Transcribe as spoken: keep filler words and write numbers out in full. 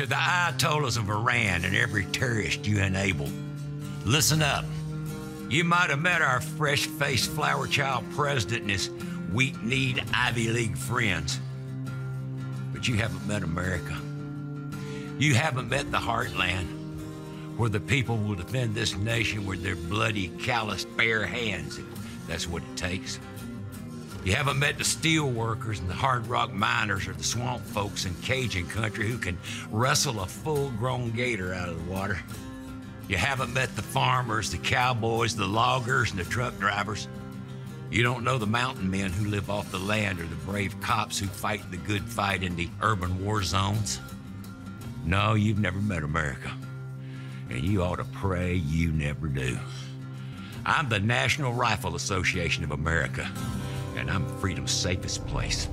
to the Ayatollahs of Iran and every terrorist you enable. Listen up. You might have met our fresh-faced flower child president and his weak-kneed Ivy League friends, but you haven't met America. You haven't met the heartland, where the people will defend this nation with their bloody, calloused, bare hands, if that's what it takes. You haven't met the steel workers and the hard rock miners or the swamp folks in Cajun country who can wrestle a full-grown gator out of the water. You haven't met the farmers, the cowboys, the loggers, and the truck drivers. You don't know the mountain men who live off the land or the brave cops who fight the good fight in the urban war zones. No, you've never met America, and you ought to pray you never do. I'm the National Rifle Association of America, and I'm Freedom's Safest Place.